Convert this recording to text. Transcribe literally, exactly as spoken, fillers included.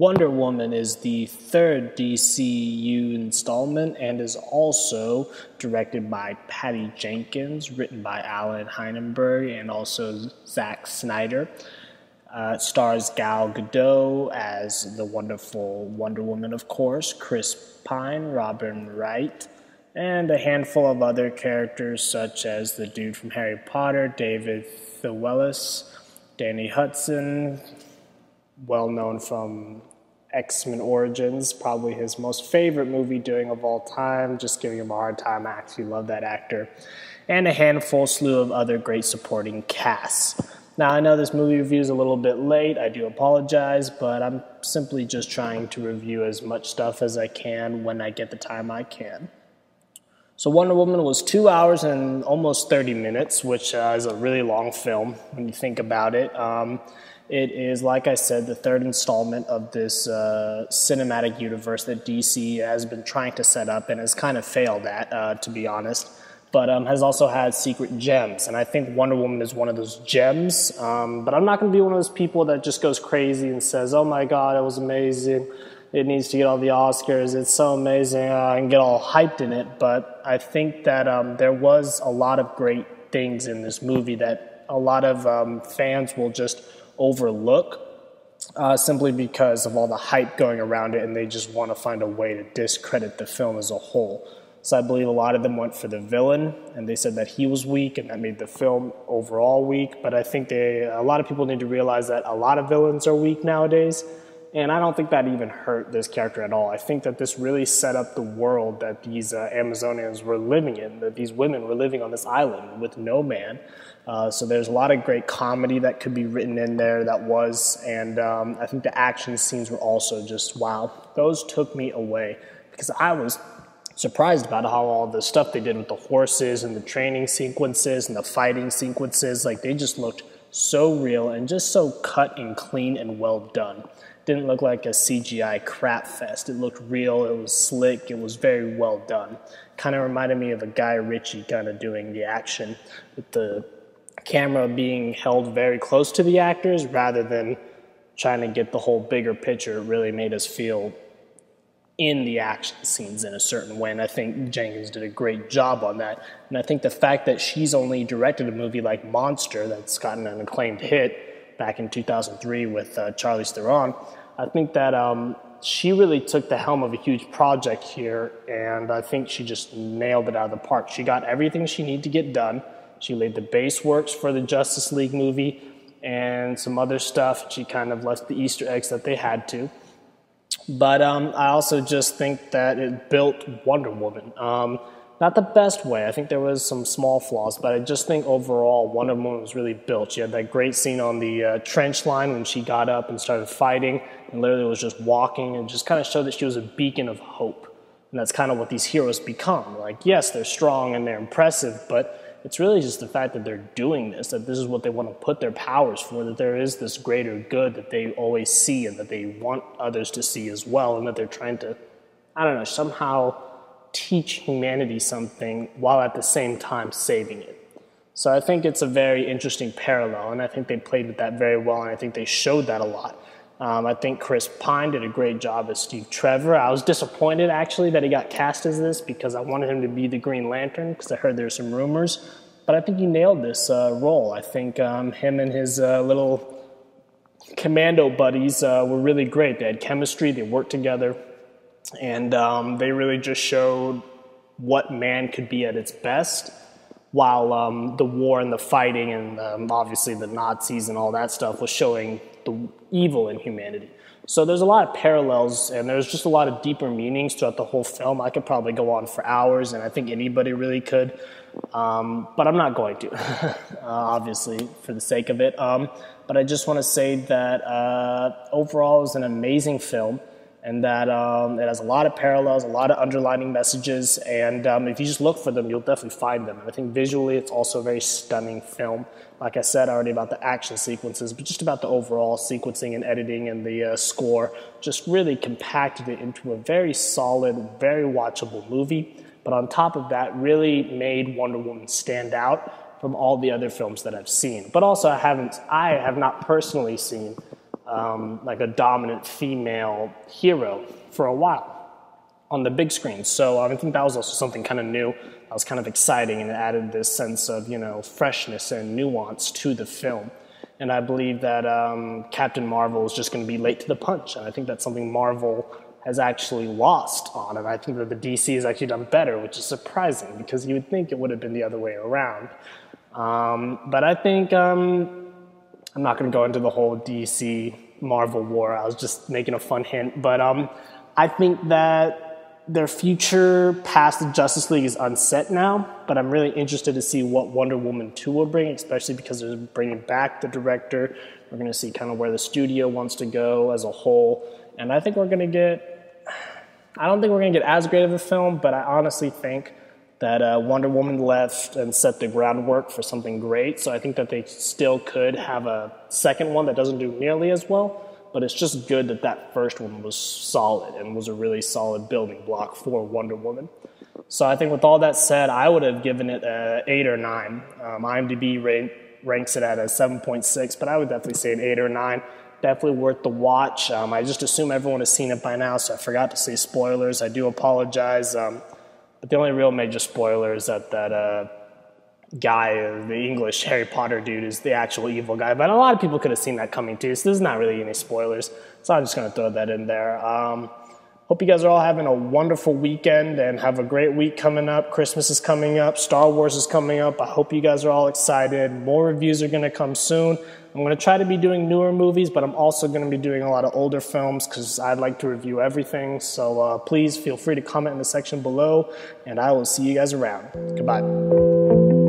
Wonder Woman is the third D C U installment and is also directed by Patty Jenkins, written by Alan Heinenberg and also Zack Snyder. Uh, it stars Gal Gadot as the wonderful Wonder Woman, of course, Chris Pine, Robin Wright, and a handful of other characters such as the dude from Harry Potter, David Thewlis, Danny Hudson, well known from X-Men Origins, probably his most favorite movie doing of all time, just giving him a hard time. I actually love that actor. And a handful slew of other great supporting casts. Now, I know this movie review is a little bit late, I do apologize, but I'm simply just trying to review as much stuff as I can when I get the time I can. So Wonder Woman was two hours and almost thirty minutes, which uh, is a really long film when you think about it. Um, it is, like I said, the third installment of this uh, cinematic universe that D C has been trying to set up and has kind of failed at, uh, to be honest, but um, has also had secret gems. And I think Wonder Woman is one of those gems, um, but I'm not going to be one of those people that just goes crazy and says, oh my God, it was amazing. It needs to get all the Oscars. It's so amazing. Uh, I can get all hyped in it. But I think that um, there was a lot of great things in this movie that a lot of um, fans will just overlook uh, simply because of all the hype going around it, and they just want to find a way to discredit the film as a whole. So I believe a lot of them went for the villain, and they said that he was weak, and that made the film overall weak. But I think they, a lot of people need to realize that a lot of villains are weak nowadays. And I don't think that even hurt this character at all. I think that this really set up the world that these uh, Amazonians were living in, that these women were living on this island with no man. Uh, so there's a lot of great comedy that could be written in there that was. And um, I think the action scenes were also just, wow, those took me away. Because I was surprised about how all the stuff they did with the horses and the training sequences and the fighting sequences, like they just looked so real and just so cut and clean and well done. Didn't look like a C G I crap fest. It looked real, it was slick, it was very well done. Kind of reminded me of a Guy Ritchie kind of doing the action, with the camera being held very close to the actors rather than trying to get the whole bigger picture. It really made us feel in the action scenes in a certain way, and I think Jenkins did a great job on that. And I think the fact that she's only directed a movie like Monster that's gotten an acclaimed hit, back in two thousand three with uh, Charlize Theron, I think that um, she really took the helm of a huge project here, and I think she just nailed it out of the park. She got everything she needed to get done. She laid the base works for the Justice League movie and some other stuff. She kind of left the Easter eggs that they had to. But um, I also just think that it built Wonder Woman. Um, Not the best way. I think there was some small flaws, but I just think overall Wonder Woman was really built. She had that great scene on the uh, trench line when she got up and started fighting and literally was just walking, and just kind of showed that she was a beacon of hope. And that's kind of what these heroes become. Like, yes, they're strong and they're impressive, but it's really just the fact that they're doing this, that this is what they want to put their powers for, that there is this greater good that they always see and that they want others to see as well, and that they're trying to, I don't know, somehow teach humanity something while at the same time saving it. So I think it's a very interesting parallel, and I think they played with that very well, and I think they showed that a lot. Um, I think Chris Pine did a great job as Steve Trevor. I was disappointed, actually, that he got cast as this because I wanted him to be the Green Lantern because I heard there were some rumors, but I think he nailed this uh, role. I think um, him and his uh, little commando buddies uh, were really great. They had chemistry, they worked together, and um, they really just showed what man could be at its best, while um, the war and the fighting and um, obviously the Nazis and all that stuff was showing the evil in humanity. So there's a lot of parallels, and there's just a lot of deeper meanings throughout the whole film. I could probably go on for hours, and I think anybody really could, um, but I'm not going to, uh, obviously, for the sake of it. Um, but I just want to say that uh, overall it was an amazing film, and that um, it has a lot of parallels, a lot of underlining messages, and um, if you just look for them, you'll definitely find them. And I think visually it's also a very stunning film. Like I said already about the action sequences, but just about the overall sequencing and editing and the uh, score, just really compacted it into a very solid, very watchable movie. But on top of that, really made Wonder Woman stand out from all the other films that I've seen. But also I haven't, I have not personally seen um, like a dominant female hero for a while on the big screen. So um, I think that was also something kind of new. That was kind of exciting, and it added this sense of, you know, freshness and nuance to the film. And I believe that um, Captain Marvel is just going to be late to the punch. And I think that's something Marvel has actually lost on. And I think that the D C has actually done better, which is surprising, because you would think it would have been the other way around. Um, but I think um, I'm not going to go into the whole D C Marvel war. I was just making a fun hint. But um, I think that their future past the Justice League is unset now, but I'm really interested to see what Wonder Woman two will bring, especially because they're bringing back the director. We're going to see kind of where the studio wants to go as a whole. And I think we're going to get, I don't think we're going to get as great of a film, but I honestly think that uh, Wonder Woman left and set the groundwork for something great. So I think that they still could have a second one that doesn't do nearly as well. But it's just good that that first one was solid and was a really solid building block for Wonder Woman. So I think with all that said, I would have given it an eight or nine. Um, IMDb rank, ranks it at a seven point six, but I would definitely say an eight or nine. Definitely worth the watch. Um, I just assume everyone has seen it by now, so I forgot to say spoilers. I do apologize. Um, but the only real major spoiler is that that uh, guy, the English Harry Potter dude, is the actual evil guy, but a lot of people could have seen that coming too, so there's not really any spoilers, so I'm just going to throw that in there. Um, hope you guys are all having a wonderful weekend and have a great week coming up. Christmas is coming up, Star Wars is coming up. I hope you guys are all excited. More reviews are going to come soon. I'm going to try to be doing newer movies, but I'm also going to be doing a lot of older films because I'd like to review everything, so uh, please feel free to comment in the section below, and I will see you guys around. Goodbye.